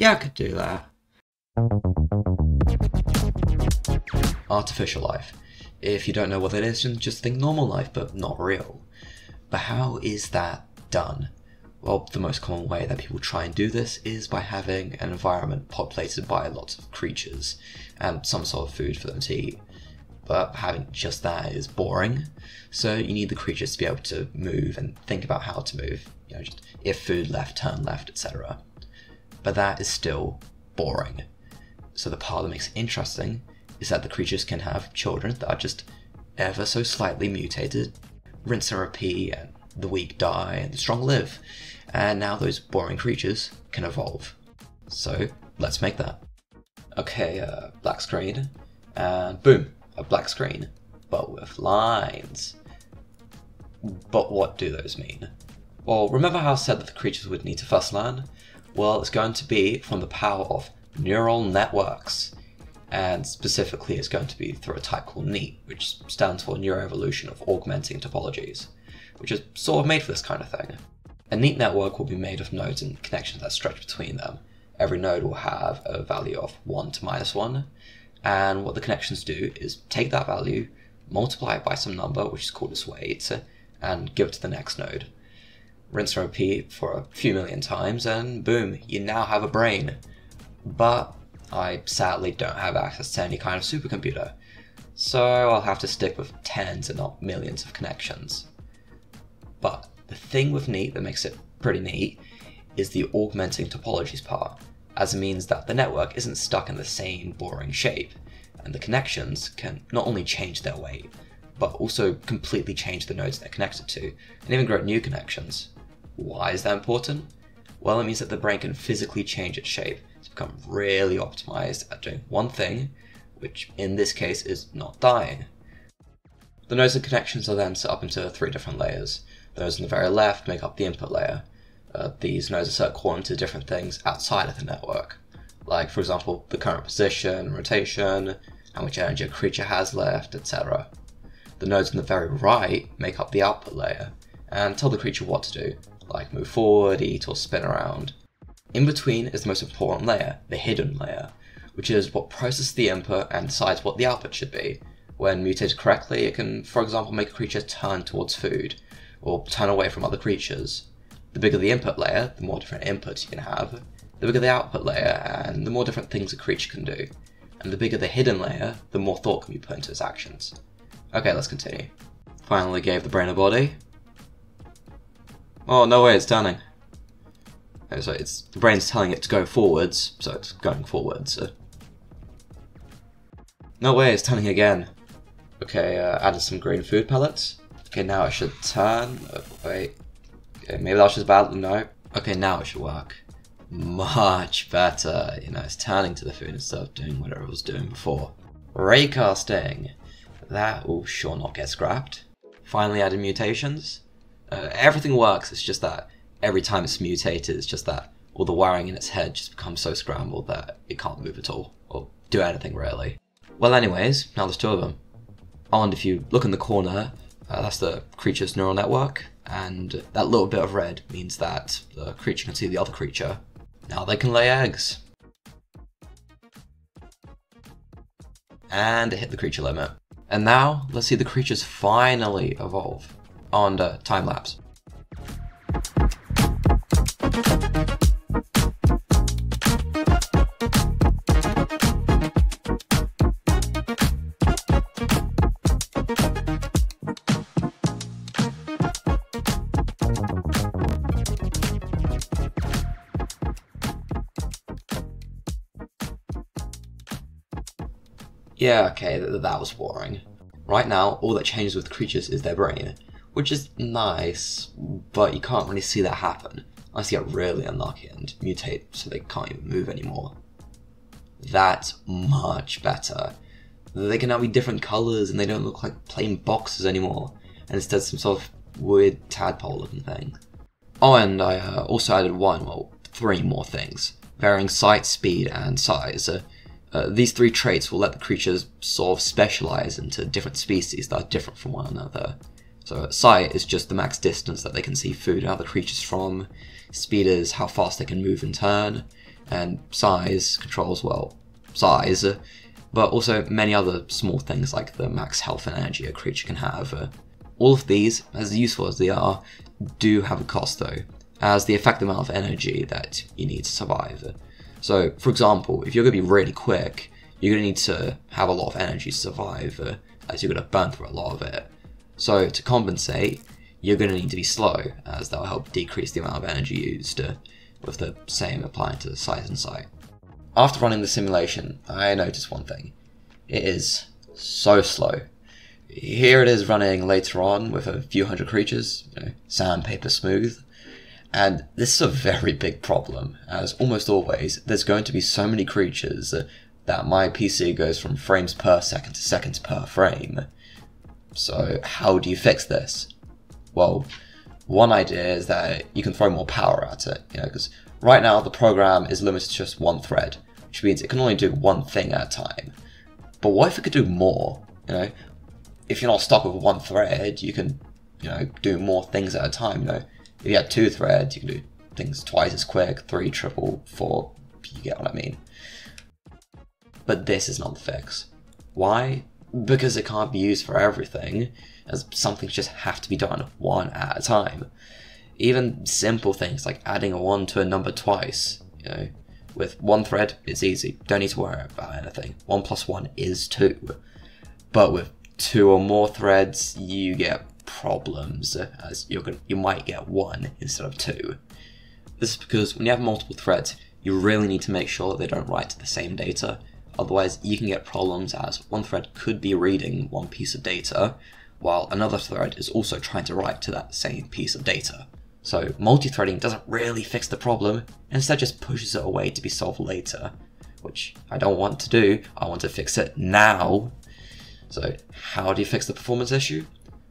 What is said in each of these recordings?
Yeah, I could do that. Artificial life. If you don't know what that is, then just think normal life, but not real. But how is that done? Well, the most common way that people try and do this is by having an environment populated by lots of creatures and some sort of food for them to eat. But having just that is boring, so you need the creatures to be able to move and think about how to move. You know, just if food left, turn left, etc. But that is still boring. So the part that makes it interesting is that the creatures can have children that are just ever so slightly mutated, rinse and repeat, and the weak die and the strong live. And now those boring creatures can evolve. So let's make that. Okay, black screen, and boom. A black screen, but with lines. But what do those mean? Well, remember how I said that the creatures would need to first learn? Well, it's going to be from the power of neural networks, and specifically it's going to be through a type called NEAT, which stands for Neuroevolution of Augmenting Topologies, which is sort of made for this kind of thing. A NEAT network will be made of nodes and connections that stretch between them. Every node will have a value of 1 to -1, and what the connections do is take that value, multiply it by some number, which is called its weight, and give it to the next node. Rinse and repeat for a few million times, and boom, you now have a brain. But I sadly don't have access to any kind of supercomputer, so I'll have to stick with tens and not millions of connections. But the thing with NEAT that makes it pretty neat is the augmenting topologies part, as it means that the network isn't stuck in the same boring shape, and the connections can not only change their weight, but also completely change the nodes they're connected to, and even grow new connections. Why is that important? Well, it means that the brain can physically change its shape to become really optimized at doing one thing, which in this case is not dying. The nodes and connections are then set up into 3 different layers. Those on the very left make up the input layer. These nodes are set according to different things outside of the network, like for example the current position, rotation, how much energy a creature has left, etc. The nodes on the very right make up the output layer and tell the creature what to do, like move forward, eat, or spin around. In between is the most important layer, the hidden layer, which is what processes the input and decides what the output should be. When mutated correctly, it can, for example, make a creature turn towards food or turn away from other creatures. The bigger the input layer, the more different inputs you can have, the bigger the output layer, and the more different things a creature can do. And the bigger the hidden layer, the more thought can be put into its actions. Okay, let's continue. Finally gave the brain a body. Oh, no way, it's turning. Okay, so the brain's telling it to go forwards, so it's going forwards. So. No way, it's turning again. Okay, added some green food pellets. Okay, now it should turn. Oh, wait. Okay, maybe that was just bad, no. Okay, now it should work. Much better. You know, it's turning to the food instead of doing whatever it was doing before. Raycasting. That will sure not get scrapped. Finally added mutations. Everything works, it's just that every time it's mutated, it's just that all the wiring in its head just becomes so scrambled that it can't move at all, or do anything really. Well anyways, now there's 2 of them. Oh, and if you look in the corner, that's the creature's neural network, and that little bit of red means that the creature can see the other creature. Now they can lay eggs. And it hit the creature limit. And now, let's see the creatures finally evolve. On time lapse. Yeah, okay, that was boring. Right now, all that changes with creatures is their brain, which is nice, but you can't really see that happen unless you get really unlucky and mutate so they can't even move anymore. That's much better. They can now be different colours and they don't look like plain boxes anymore, and instead some sort of weird tadpole looking thing. Oh, and I also added 3 more things, varying sight, speed, and size. These 3 traits will let the creatures sort of specialise into different species that are different from one another. So sight is just the max distance that they can see food and other creatures from, speed is how fast they can move and turn, and size controls, well, size, but also many other small things like the max health and energy a creature can have. All of these, as useful as they are, do have a cost though, as the effective amount of energy that you need to survive. So, for example, if you're going to be really quick, you're going to need to have a lot of energy to survive, as you're going to burn through a lot of it. So, to compensate, you're going to need to be slow, as that will help decrease the amount of energy used, with the same applying to the size and sight. After running the simulation, I noticed one thing. It is so slow. Here it is running later on with a few hundred creatures, you know, sandpaper smooth. And this is a very big problem, as almost always, there's going to be so many creatures that my PC goes from frames per second to seconds per frame. So how do you fix this? Well, one idea is that you can throw more power at it, you know, because right now the program is limited to just one thread, which means it can only do one thing at a time. But what if it could do more? You know, if you're not stuck with one thread, you can, you know, do more things at a time. You know, if you had two threads, you can do things twice as quick, three, triple, four. You get what I mean. But this is not the fix. Why? Because it can't be used for everything, as some things just have to be done one at a time. Even simple things like adding a 1 to a number twice, you know, with one thread, it's easy, don't need to worry about anything. 1 plus 1 is 2. But with two or more threads, you get problems, as you might get 1 instead of 2. This is because when you have multiple threads, you really need to make sure they don't write to the same data, otherwise you can get problems as one thread could be reading one piece of data, while another thread is also trying to write to that same piece of data. So multi-threading doesn't really fix the problem, instead just pushes it away to be solved later, which I don't want to do. I want to fix it now. So how do you fix the performance issue?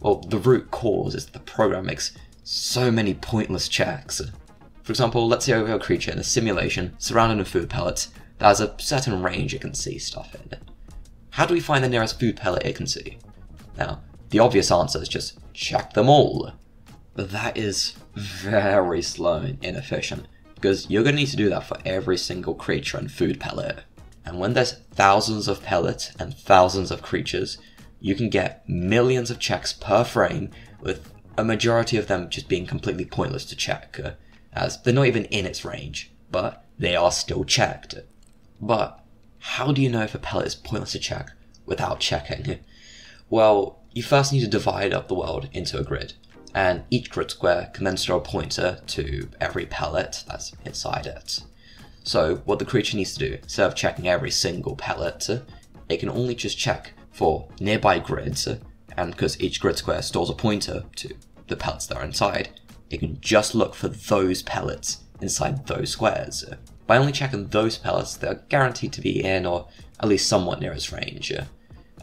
Well, the root cause is that the program makes so many pointless checks. For example, let's say we have a creature in a simulation surrounded in food pellets that has a certain range it can see stuff in. How do we find the nearest food pellet it can see? Now, the obvious answer is just check them all. But that is very slow and inefficient, because you're going to need to do that for every single creature and food pellet. And when there's thousands of pellets and thousands of creatures, you can get millions of checks per frame, with a majority of them just being completely pointless to check, as they're not even in its range, but they are still checked. But how do you know if a pellet is pointless to check without checking? Well, you first need to divide up the world into a grid, and each grid square can then store a pointer to every pellet that's inside it. So what the creature needs to do, instead of checking every single pellet, it can only just check for nearby grids, and because each grid square stores a pointer to the pellets that are inside, it can just look for those pellets inside those squares, by only checking those pellets that are guaranteed to be in or at least somewhat near its range.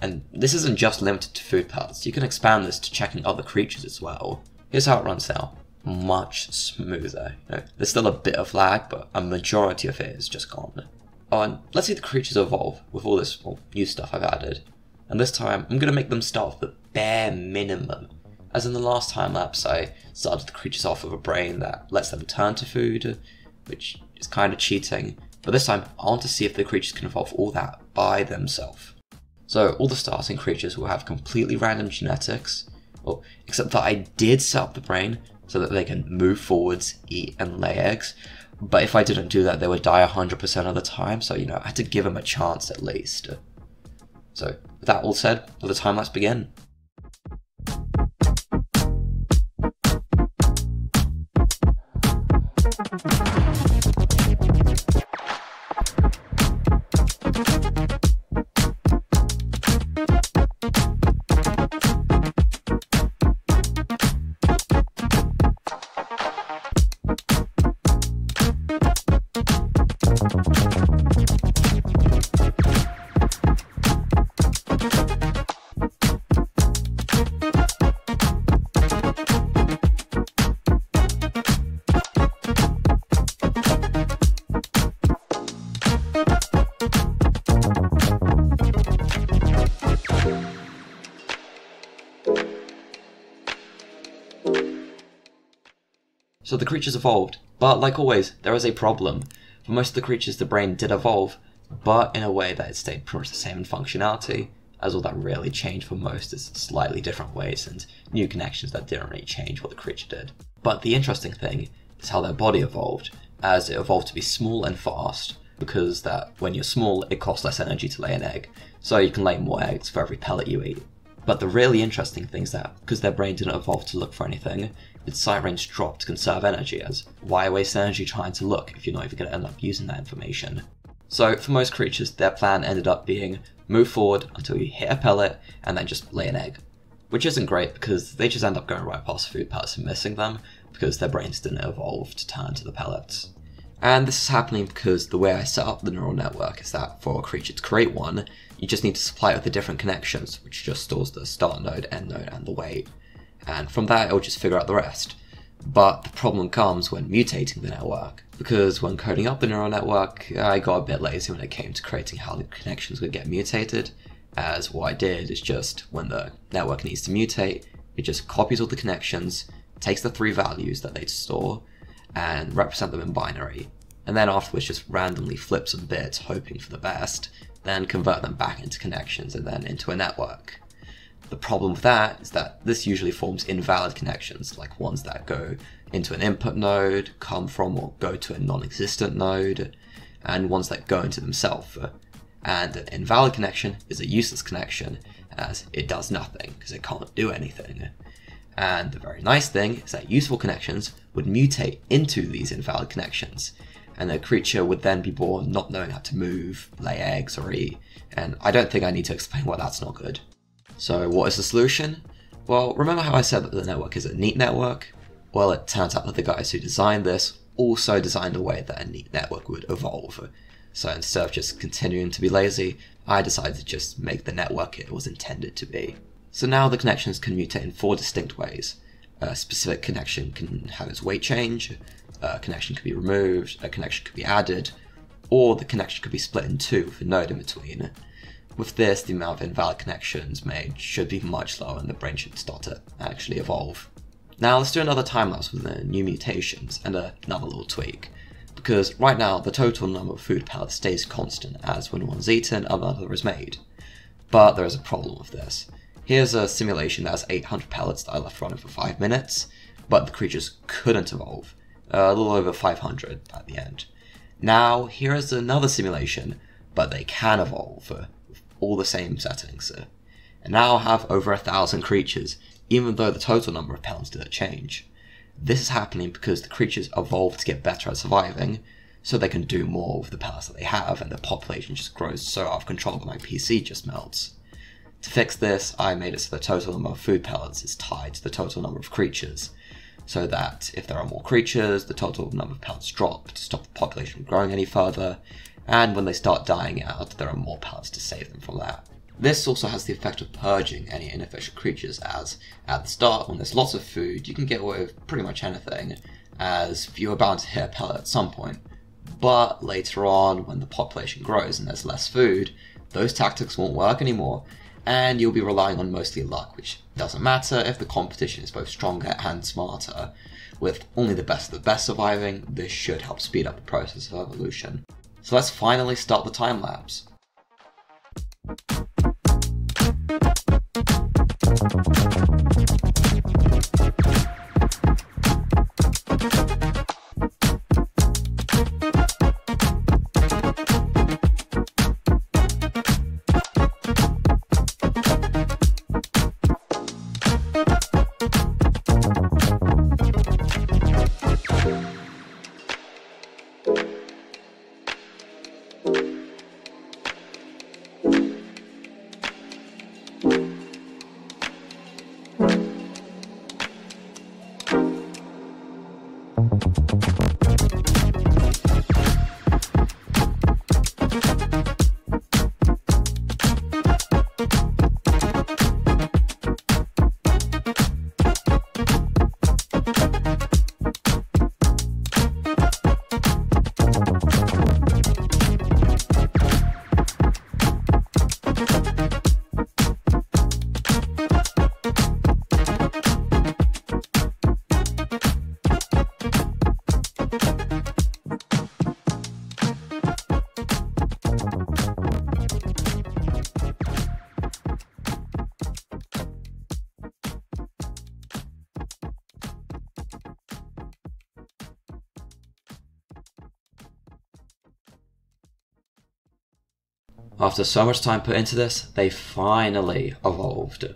And this isn't just limited to food pellets, you can expand this to checking other creatures as well. Here's how it runs now. Much smoother. You know, there's still a bit of lag, but a majority of it is just gone. Oh, and let's see the creatures evolve with all this new stuff I've added. And this time, I'm going to make them start off the bare minimum. As in the last time lapse, I started the creatures off with a brain that lets them turn to food, which is kind of cheating. But this time, I want to see if the creatures can evolve all that by themselves. So all the starting creatures will have completely random genetics, well, except that I did set up the brain so that they can move forwards, eat, and lay eggs, but if I didn't do that, they would die 100% of the time, so, you know, I had to give them a chance at least. So, with that all said, for the time, let's begin. So the creatures evolved, but like always, there is a problem. For most of the creatures, the brain did evolve, but in a way that it stayed pretty much the same in functionality, as all that really changed for most is slightly different ways and new connections that didn't really change what the creature did. But the interesting thing is how their body evolved, as it evolved to be small and fast, because that when you're small, it costs less energy to lay an egg, so you can lay more eggs for every pellet you eat. But the really interesting thing is that, because their brain didn't evolve to look for anything, its sight range dropped to conserve energy, as why waste energy trying to look if you're not even going to end up using that information? So for most creatures, their plan ended up being move forward until you hit a pellet and then just lay an egg. Which isn't great because they just end up going right past food pellets and missing them because their brains didn't evolve to turn to the pellets. And this is happening because the way I set up the neural network is that for a creature to create one, you just need to supply it with the different connections, which just stores the start node, end node, and the weight. And from that, it'll just figure out the rest. But the problem comes when mutating the network, because when coding up the neural network, I got a bit lazy when it came to creating how the connections would get mutated, as what I did is just, when the network needs to mutate, it just copies all the connections, takes the three values that they store, and represent them in binary, and then afterwards just randomly flip some bits, hoping for the best, then convert them back into connections and then into a network. The problem with that is that this usually forms invalid connections, like ones that go into an input node, come from or go to a non-existent node, and ones that go into themselves. And an invalid connection is a useless connection, as it does nothing, because it can't do anything. And the very nice thing is that useful connections would mutate into these invalid connections, and the creature would then be born not knowing how to move, lay eggs, or eat. And I don't think I need to explain why that's not good. So what is the solution? Well, remember how I said that the network is a neat network? Well, it turns out that the guys who designed this also designed a way that a neat network would evolve. So instead of just continuing to be lazy, I decided to just make the network it was intended to be. So now the connections can mutate in four distinct ways. A specific connection can have its weight change, a connection could be removed, a connection could be added, or the connection could be split in two with a node in between. With this, the amount of invalid connections made should be much lower and the brain should start to actually evolve. Now let's do another time lapse with the new mutations and another little tweak, because right now the total number of food pellets stays constant, as when one's eaten another is made. But there is a problem with this. Here's a simulation that has 800 pellets that I left running for 5 minutes, but the creatures couldn't evolve, a little over 500 at the end. Now here is another simulation, but they can evolve, all the same settings, and now have over 1,000 creatures, even though the total number of pellets didn't change. This is happening because the creatures evolved to get better at surviving, so they can do more with the pellets that they have, and the population just grows so out of control that my PC just melts. To fix this, I made it so the total number of food pellets is tied to the total number of creatures, so that if there are more creatures, the total number of pellets drop to stop the population from growing any further, and when they start dying out, there are more pellets to save them from that. This also has the effect of purging any inefficient creatures, as at the start, when there's lots of food, you can get away with pretty much anything, as you are bound to hit a pellet at some point. But later on, when the population grows and there's less food, those tactics won't work anymore, and you'll be relying on mostly luck, which doesn't matter if the competition is both stronger and smarter. With only the best of the best surviving, this should help speed up the process of evolution. So let's finally start the time lapse. After so much time put into this, they finally evolved.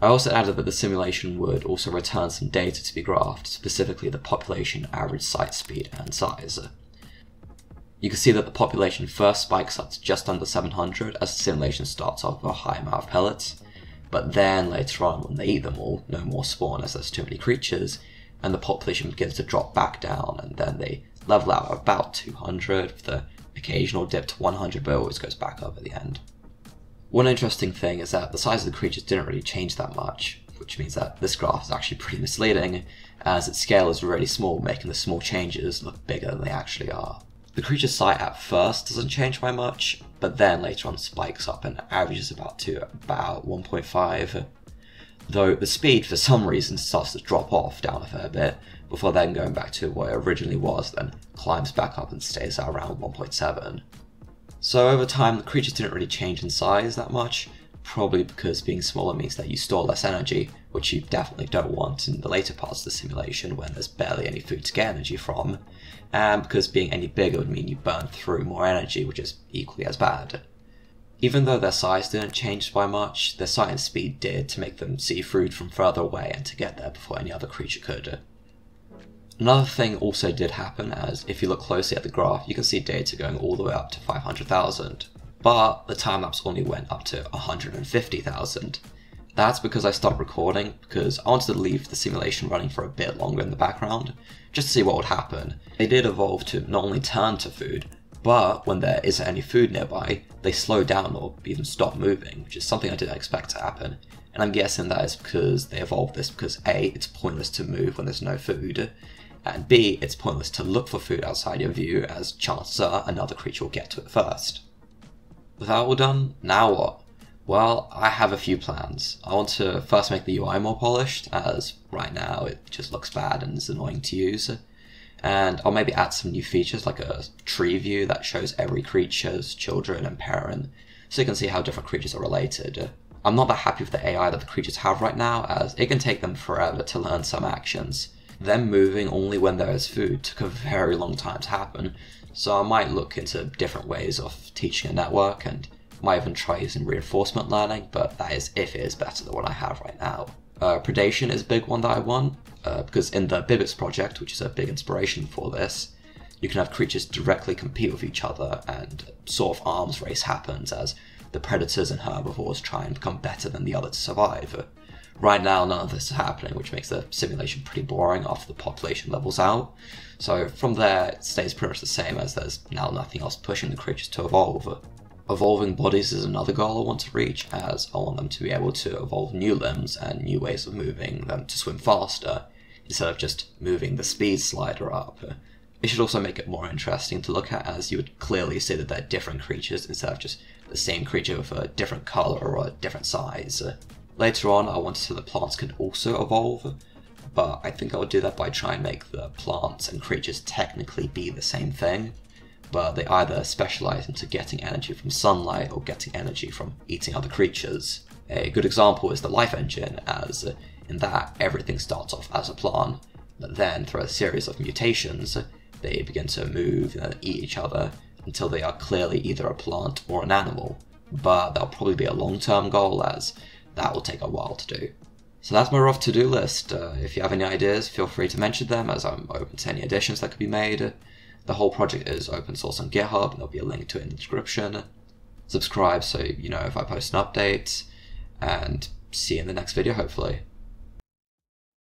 I also added that the simulation would also return some data to be graphed, specifically the population, average site speed, and size. You can see that the population first spikes up to just under 700 as the simulation starts off with a high amount of pellets, but then later on when they eat them all, no more spawn as there's too many creatures, and the population begins to drop back down, and then they level out at about 200 with the occasional dip to 100, but always goes back up at the end. One interesting thing is that the size of the creatures didn't really change that much, which means that this graph is actually pretty misleading, as its scale is really small, making the small changes look bigger than they actually are. The creature site at first doesn't change by much, but then later on spikes up and averages about to about 1.5, though the speed for some reason starts to drop off down a fair bit, before then going back to what it originally was, then climbs back up and stays at around 1.7. So over time the creatures didn't really change in size that much, probably because being smaller means that you store less energy, which you definitely don't want in the later parts of the simulation when there's barely any food to get energy from, and because being any bigger would mean you burn through more energy, which is equally as bad. Even though their size didn't change by much, their sight and speed did to make them see food from further away and to get there before any other creature could. Another thing also did happen, as if you look closely at the graph you can see data going all the way up to 500,000, but the time-lapse only went up to 150,000. That's because I stopped recording, because I wanted to leave the simulation running for a bit longer in the background, just to see what would happen. They did evolve to not only turn to food, but when there isn't any food nearby, they slow down or even stop moving, which is something I didn't expect to happen. And I'm guessing that is because they evolved this because A, it's pointless to move when there's no food, and B, it's pointless to look for food outside your view, as chances are another creature will get to it first. With that all done, now what? Well, I have a few plans. I want to first make the UI more polished, as right now it just looks bad and is annoying to use. And I'll maybe add some new features like a tree view that shows every creature's children and parent, so you can see how different creatures are related. I'm not that happy with the AI that the creatures have right now, as it can take them forever to learn some actions. Them moving only when there is food took a very long time to happen, so I might look into different ways of teaching a network, and might even try using reinforcement learning, but that is if it is better than what I have right now. Predation is a big one that I want, because in the Bibites project, which is a big inspiration for this, you can have creatures directly compete with each other, and sort of arms race happens as the predators and herbivores try and become better than the other to survive. Right now none of this is happening, which makes the simulation pretty boring after the population levels out, so from there it stays pretty much the same, as there's now nothing else pushing the creatures to evolve. Evolving bodies is another goal I want to reach, as I want them to be able to evolve new limbs and new ways of moving them to swim faster, instead of just moving the speed slider up. It should also make it more interesting to look at, as you would clearly see that they're different creatures instead of just the same creature with a different colour or a different size. Later on I want to see that plants can also evolve, but I think I would do that by trying to make the plants and creatures technically be the same thing, but they either specialise into getting energy from sunlight or getting energy from eating other creatures. A good example is the LifeEngine, as in that everything starts off as a plant, but then through a series of mutations they begin to move and eat each other until they are clearly either a plant or an animal, but that'll probably be a long-term goal, as that will take a while to do. So that's my rough to-do list. If you have any ideas, feel free to mention them, as I'm open to any additions that could be made. The whole project is open source on GitHub, and there'll be a link to it in the description. Subscribe so you know if I post an update, and see you in the next video hopefully.